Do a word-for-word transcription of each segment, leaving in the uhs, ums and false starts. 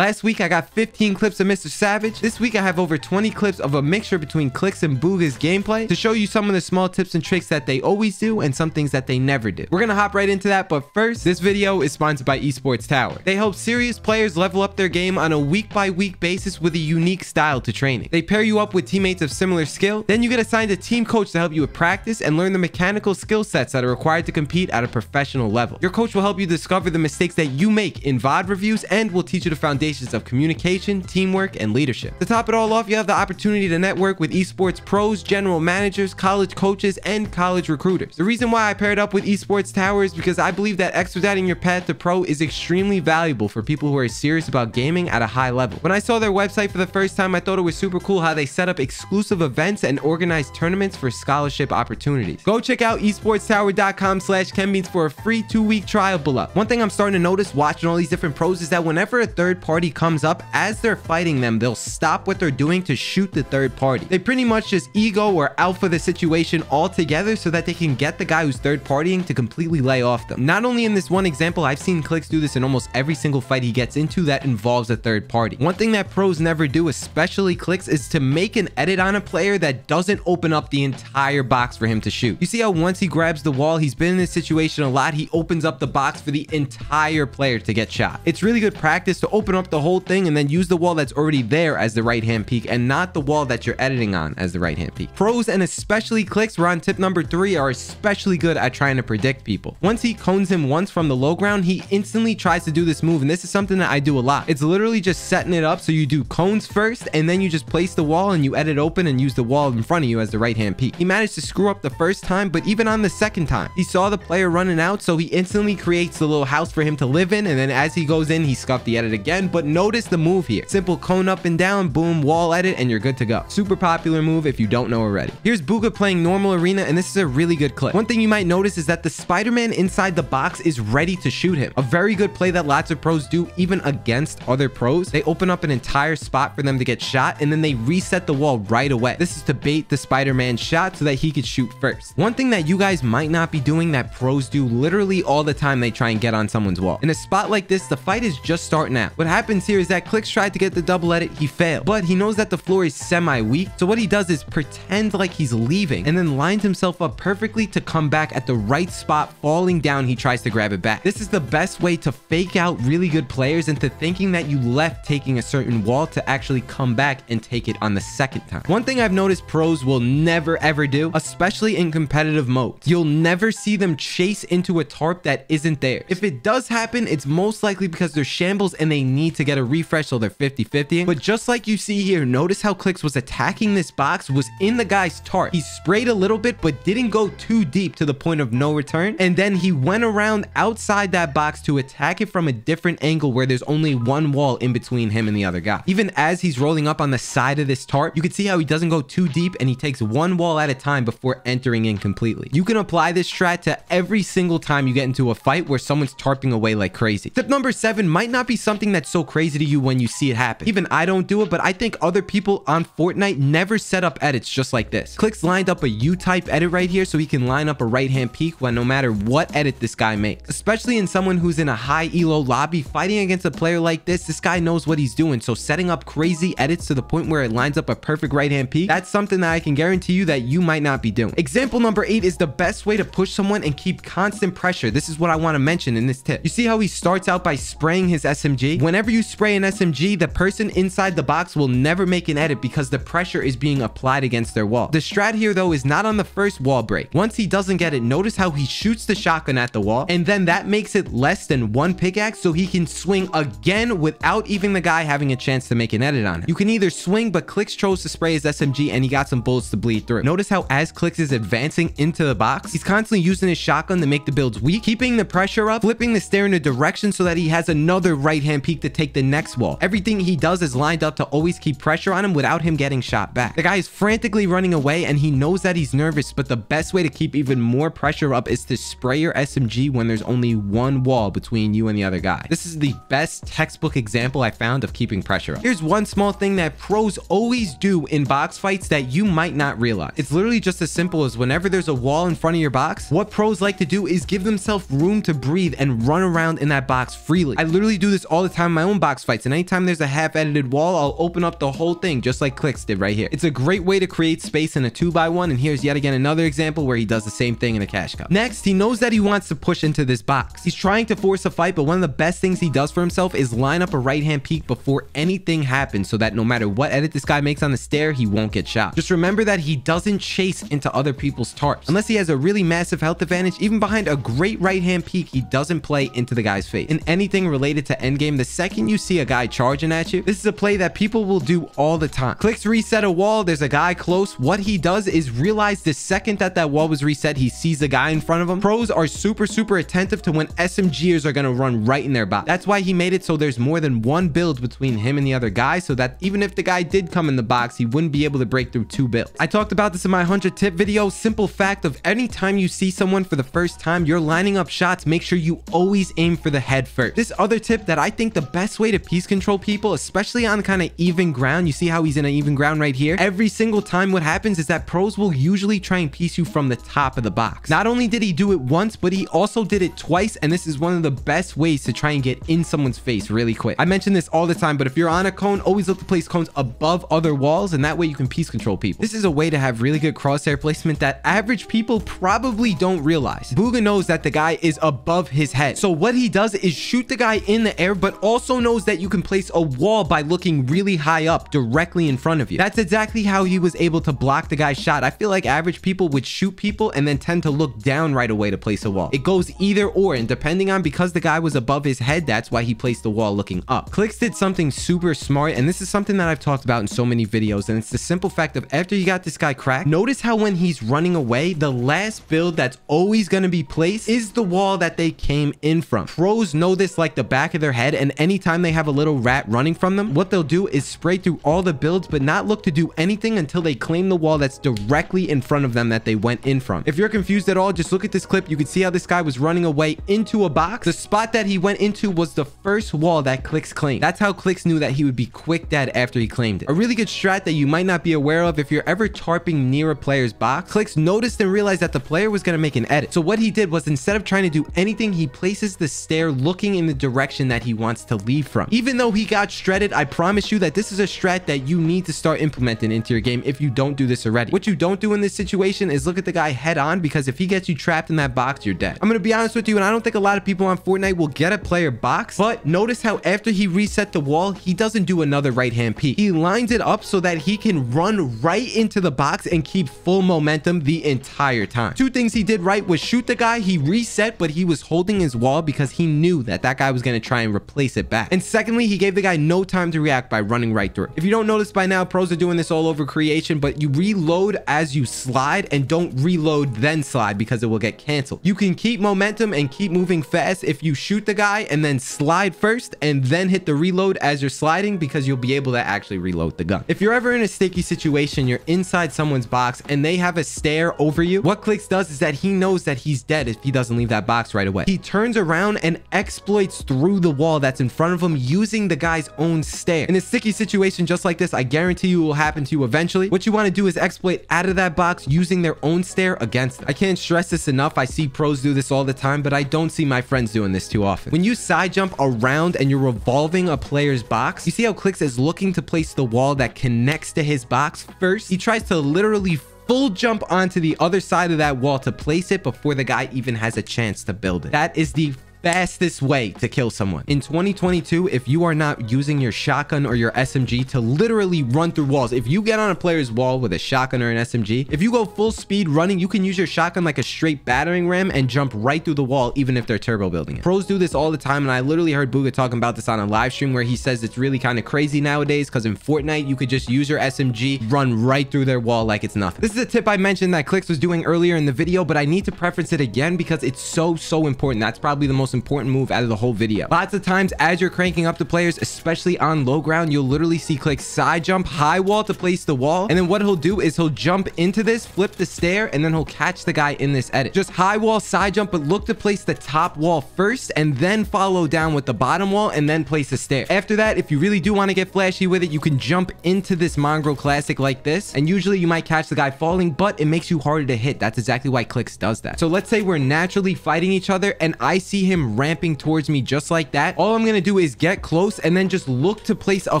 Last week, I got fifteen clips of Mister Savage. This week, I have over twenty clips of a mixture between Clix and Bugha's gameplay to show you some of the small tips and tricks that they always do and some things that they never do. We're going to hop right into that, but first, this video is sponsored by Esports Tower. They help serious players level up their game on a week-by-week basis with a unique style to training. They pair you up with teammates of similar skill, then you get assigned a team coach to help you with practice and learn the mechanical skill sets that are required to compete at a professional level. Your coach will help you discover the mistakes that you make in V O D reviews and will teach you the foundations of communication, teamwork, and leadership. To top it all off, you have the opportunity to network with esports pros, general managers, college coaches, and college recruiters. The reason why I paired up with Esports Tower is because I believe that expediting your path to pro is extremely valuable for people who are serious about gaming at a high level. When I saw their website for the first time, I thought it was super cool how they set up exclusive events and organize tournaments for scholarship opportunities. Go check out esports tower dot com slash Ken Beans for a free two-week trial below. One thing I'm starting to notice watching all these different pros is that whenever a third party comes up, as they're fighting them, they'll stop what they're doing to shoot the third party. They pretty much just ego or alpha the situation altogether so that they can get the guy who's third partying to completely lay off them. Not only in this one example, I've seen Clix do this in almost every single fight he gets into that involves a third party. One thing that pros never do, especially Clix, is to make an edit on a player that doesn't open up the entire box for him to shoot. You see how once he grabs the wall, he's been in this situation a lot, he opens up the box for the entire player to get shot. It's really good practice to open up the whole thing and then use the wall that's already there as the right hand peak and not the wall that you're editing on as the right hand peak. Pros, and especially Clix, we're on tip number three, are especially good at trying to predict people. Once he cones him once from the low ground, he instantly tries to do this move, and this is something that I do a lot. It's literally just setting it up so you do cones first and then you just place the wall and you edit open and use the wall in front of you as the right hand peak. He managed to screw up the first time, but even on the second time, he saw the player running out, so he instantly creates the little house for him to live in, and then as he goes in, he scuffed the edit again, but notice the move here. Simple cone up and down, boom, wall edit, and you're good to go. Super popular move if you don't know already. Here's Bugha playing normal arena, and this is a really good clip. One thing you might notice is that the Spider-Man inside the box is ready to shoot him. A very good play that lots of pros do even against other pros. They open up an entire spot for them to get shot, and then they reset the wall right away. This is to bait the Spider-Man shot so that he could shoot first. One thing that you guys might not be doing that pros do literally all the time they try and get on someone's wall. In a spot like this, the fight is just starting out. What happens here is that Clix tried to get the double edit, he failed, but he knows that the floor is semi-weak, so what he does is pretend like he's leaving and then lines himself up perfectly to come back at the right spot. Falling down, he tries to grab it back. This is the best way to fake out really good players into thinking that you left taking a certain wall to actually come back and take it on the second time. One thing I've noticed pros will never ever do, especially in competitive modes, you'll never see them chase into a tarp that isn't theirs. If it does happen, it's most likely because they're shambles and they need to get a refresh, so they're fifty fifty. But just like you see here, notice how Clix was attacking this box, was in the guy's tarp. He sprayed a little bit, but didn't go too deep to the point of no return. And then he went around outside that box to attack it from a different angle where there's only one wall in between him and the other guy. Even as he's rolling up on the side of this tarp, you can see how he doesn't go too deep and he takes one wall at a time before entering in completely. You can apply this strat to every single time you get into a fight where someone's tarping away like crazy. Tip number seven might not be something that's so crazy to you when you see it happen. Even I don't do it, but I think other people on Fortnite never set up edits just like this. Clix lined up a U-type edit right here so he can line up a right hand peak when no matter what edit this guy makes. Especially in someone who's in a high elo lobby fighting against a player like this, this guy knows what he's doing, so setting up crazy edits to the point where it lines up a perfect right hand peak, that's something that I can guarantee you that you might not be doing. Example number eight is the best way to push someone and keep constant pressure. This is what I want to mention in this tip. You see how he starts out by spraying his S M G? Whenever you spray an S M G, the person inside the box will never make an edit because the pressure is being applied against their wall. The strat here though is not on the first wall break. Once he doesn't get it, notice how he shoots the shotgun at the wall, and then that makes it less than one pickaxe so he can swing again without even the guy having a chance to make an edit on him. You can either swing, but Clix chose to spray his S M G and he got some bullets to bleed through. Notice how as Clix is advancing into the box, he's constantly using his shotgun to make the builds weak, keeping the pressure up, flipping the stare in a direction so that he has another right hand peak to take the next wall. Everything he does is lined up to always keep pressure on him without him getting shot back. The guy is frantically running away and he knows that he's nervous, but the best way to keep even more pressure up is to spray your S M G when there's only one wall between you and the other guy. This is the best textbook example I found of keeping pressure up. Here's one small thing that pros always do in box fights that you might not realize. It's literally just as simple as whenever there's a wall in front of your box, what pros like to do is give themselves room to breathe and run around in that box freely. I literally do this all the time in my own own box fights, and anytime there's a half-edited wall, I'll open up the whole thing, just like Clix did right here. It's a great way to create space in a two by one, and here's yet again another example where he does the same thing in a cash cup. Next, he knows that he wants to push into this box. He's trying to force a fight, but one of the best things he does for himself is line up a right-hand peek before anything happens, so that no matter what edit this guy makes on the stair, he won't get shot. Just remember that he doesn't chase into other people's tarps. Unless he has a really massive health advantage, even behind a great right-hand peek, he doesn't play into the guy's face. In anything related to endgame, the second you see a guy charging at you, this is a play that people will do all the time. Clix reset a wall, there's a guy close. What he does is realize the second that that wall was reset, he sees the guy in front of him. Pros are super, super attentive to when S M Gers are gonna run right in their box. That's why he made it so there's more than one build between him and the other guy, so that even if the guy did come in the box, he wouldn't be able to break through two builds. I talked about this in my one hundred tip video. Simple fact of any time you see someone for the first time, you're lining up shots, make sure you always aim for the head first. This other tip that I think the best way to piece control people, especially on kind of even ground, you see how he's in an even ground right here. Every single time what happens is that pros will usually try and piece you from the top of the box. Not only did he do it once, but he also did it twice, and this is one of the best ways to try and get in someone's face really quick. I mention this all the time, but if you're on a cone, always look to place cones above other walls, and that way you can piece control people. This is a way to have really good crosshair placement that average people probably don't realize. Bugha knows that the guy is above his head, so what he does is shoot the guy in the air, but also knows that you can place a wall by looking really high up directly in front of you. That's exactly how he was able to block the guy's shot. I feel like average people would shoot people and then tend to look down right away to place a wall. It goes either or, and depending on, because the guy was above his head, that's why he placed the wall looking up. Clix did something super smart, and this is something that I've talked about in so many videos, and it's the simple fact of after you got this guy cracked, notice how when he's running away, the last build that's always going to be placed is the wall that they came in from. Pros know this like the back of their head, and anytime they have a little rat running from them, what they'll do is spray through all the builds but not look to do anything until they claim the wall that's directly in front of them that they went in from. If you're confused at all, just look at this clip. You can see how this guy was running away into a box. The spot that he went into was the first wall that Clix claimed. That's how Clix knew that he would be quick dead after he claimed it. A really good strat that you might not be aware of, if you're ever tarping near a player's box, Clix noticed and realized that the player was going to make an edit. So what he did was, instead of trying to do anything, he places the stair looking in the direction that he wants to leave from. Even though he got shredded, I promise you that this is a strat that you need to start implementing into your game if you don't do this already. What you don't do in this situation is look at the guy head on, because if he gets you trapped in that box, you're dead. I'm going to be honest with you, and I don't think a lot of people on Fortnite will get a player box, but notice how after he reset the wall, he doesn't do another right hand peek. He lines it up so that he can run right into the box and keep full momentum the entire time. Two things he did right was shoot the guy, he reset, but he was holding his wall because he knew that that guy was going to try and replace it back. And secondly, he gave the guy no time to react by running right through. If you don't notice by now, pros are doing this all over creation, but you reload as you slide, and don't reload then slide, because it will get canceled. You can keep momentum and keep moving fast if you shoot the guy and then slide first and then hit the reload as you're sliding, because you'll be able to actually reload the gun. If you're ever in a sticky situation, you're inside someone's box and they have a stair over you, what Clix does is that he knows that he's dead if he doesn't leave that box right away. He turns around and exploits through the wall that's in front of him using the guy's own stair. In a sticky situation just like this, I guarantee you it will happen to you eventually. What you want to do is exploit out of that box using their own stair against them. I can't stress this enough. I see pros do this all the time, but I don't see my friends doing this too often. When you side jump around and you're revolving a player's box, you see how Clix is looking to place the wall that connects to his box first. He tries to literally full jump onto the other side of that wall to place it before the guy even has a chance to build it. That is the fastest way to kill someone. In twenty twenty-two, if you are not using your shotgun or your S M G to literally run through walls, if you get on a player's wall with a shotgun or an S M G, if you go full speed running, you can use your shotgun like a straight battering ram and jump right through the wall, even if they're turbo building it. Pros do this all the time, and I literally heard Bugha talking about this on a live stream where he says it's really kind of crazy nowadays, because in Fortnite, you could just use your S M G, run right through their wall like it's nothing. This is a tip I mentioned that Clix was doing earlier in the video, but I need to preference it again because it's so, so important. That's probably the most important move out of the whole video. Lots of times as you're cranking up the players, especially on low ground, you'll literally see Clix side jump high wall to place the wall, and then what he'll do is he'll jump into this, flip the stair, and then he'll catch the guy in this edit. Just high wall side jump, but look to place the top wall first and then follow down with the bottom wall and then place the stair. After that, if you really do want to get flashy with it, you can jump into this mongrel classic like this, and usually you might catch the guy falling, but it makes you harder to hit. That's exactly why Clix does that. So let's say we're naturally fighting each other and I see him him ramping towards me just like that, all I'm gonna do is get close and then just look to place a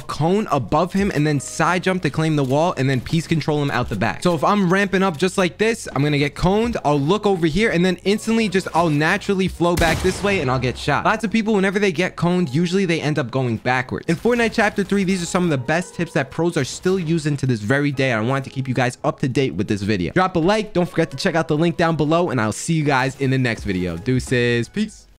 cone above him and then side jump to claim the wall and then piece control him out the back. So if I'm ramping up just like this, I'm gonna get coned, I'll look over here, and then instantly just I'll naturally flow back this way and I'll get shot. Lots of people, whenever they get coned, usually they end up going backwards. In Fortnite chapter three, these are some of the best tips that pros are still using to this very day. I wanted to keep you guys up to date with this video. Drop a like, don't forget to check out the link down below, and I'll see you guys in the next video. Deuces. Peace.